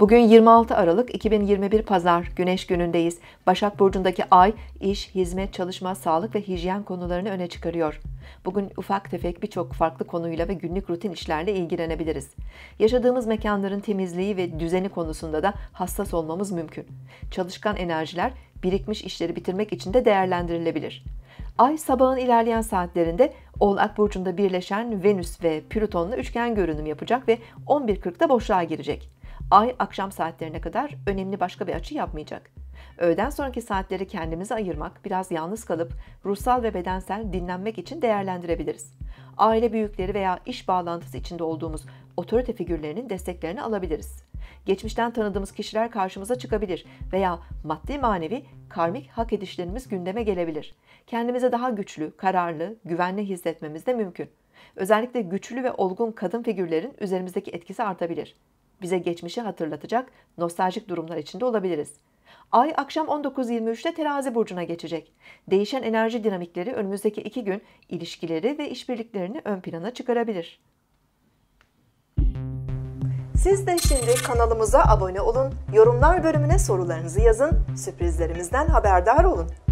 Bugün 26 Aralık 2021 Pazar, Güneş günündeyiz. Başak Burcu'ndaki ay, iş, hizmet, çalışma, sağlık ve hijyen konularını öne çıkarıyor. Bugün ufak tefek birçok farklı konuyla ve günlük rutin işlerle ilgilenebiliriz. Yaşadığımız mekanların temizliği ve düzeni konusunda da hassas olmamız mümkün. Çalışkan enerjiler, birikmiş işleri bitirmek için de değerlendirilebilir. Ay sabahın ilerleyen saatlerinde Oğlak Burcu'nda birleşen Venüs ve Plüton'la üçgen görünüm yapacak ve 11.40'da boşluğa girecek. Ay akşam saatlerine kadar önemli başka bir açı yapmayacak. Öğleden sonraki saatleri kendimize ayırmak, biraz yalnız kalıp ruhsal ve bedensel dinlenmek için değerlendirebiliriz. Aile büyükleri veya iş bağlantısı içinde olduğumuz otorite figürlerinin desteklerini alabiliriz. Geçmişten tanıdığımız kişiler karşımıza çıkabilir veya maddi manevi karmik hak edişlerimiz gündeme gelebilir. Kendimize daha güçlü, kararlı, güvenli hissetmemiz de mümkün. Özellikle güçlü ve olgun kadın figürlerin üzerimizdeki etkisi artabilir. Bize geçmişi hatırlatacak nostaljik durumlar içinde olabiliriz. Ay akşam 19.23'te Terazi burcuna geçecek. Değişen enerji dinamikleri önümüzdeki 2 gün ilişkileri ve işbirliklerini ön plana çıkarabilir. Siz de şimdi kanalımıza abone olun, yorumlar bölümüne sorularınızı yazın, sürprizlerimizden haberdar olun.